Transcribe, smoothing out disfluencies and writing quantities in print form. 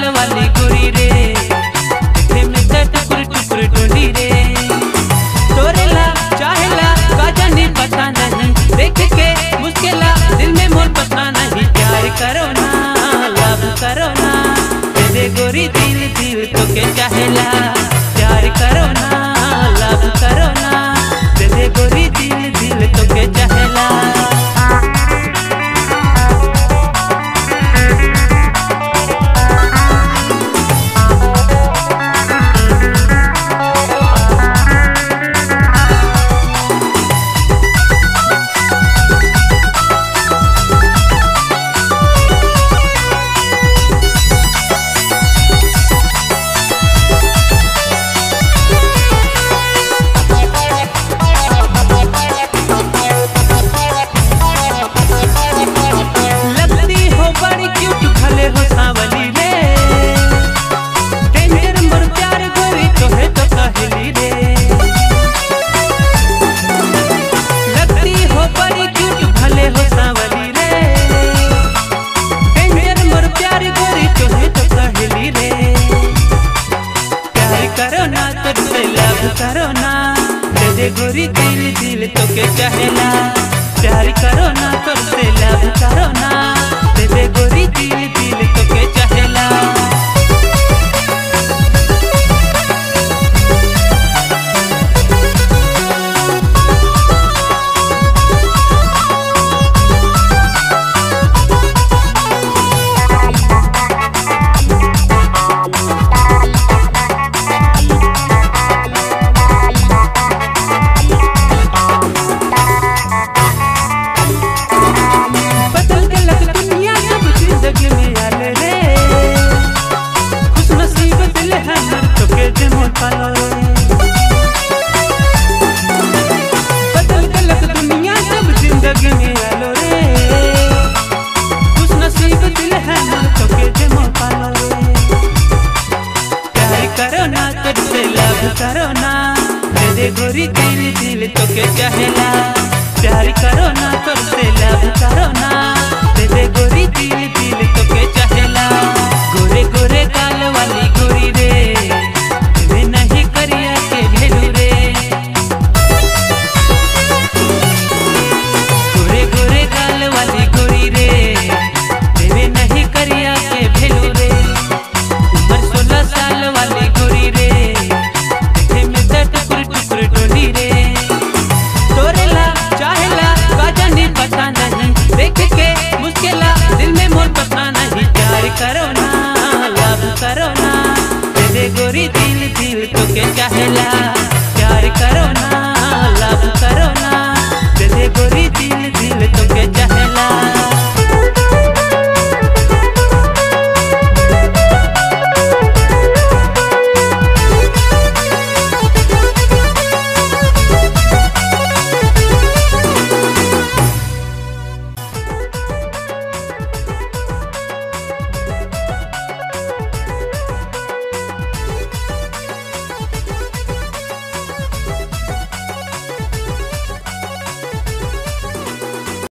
गोरी दिल दिल तो के चाहेला प्यार करो ना लव करो ना तेरे गोरी दिल दिल तो के चाहेला। करो ना तेरे गोरी दिल दिल तो के चाहेला प्यार करो ना तो से लव करो ना तेरे गोरी दिल दिल तो के चाहेला। करो ना तेरे गोरी दिल दिल तो के चाहेला प्यार करो ना तो से लव करो ना तेरे गोरी दिल दिल तो के चाहेला। गोरे गोरे काल वाली गोरी रे तेरे नहीं करिया के भेलू रे गोरे गोरे काल वाली गोरी रे तेरे नहीं करिया के भेलू रे। उम्र 16 साल वाली गोरी रे करो ना तेरे गोरी दिल दिल तो के चाहेला प्यार करो ना।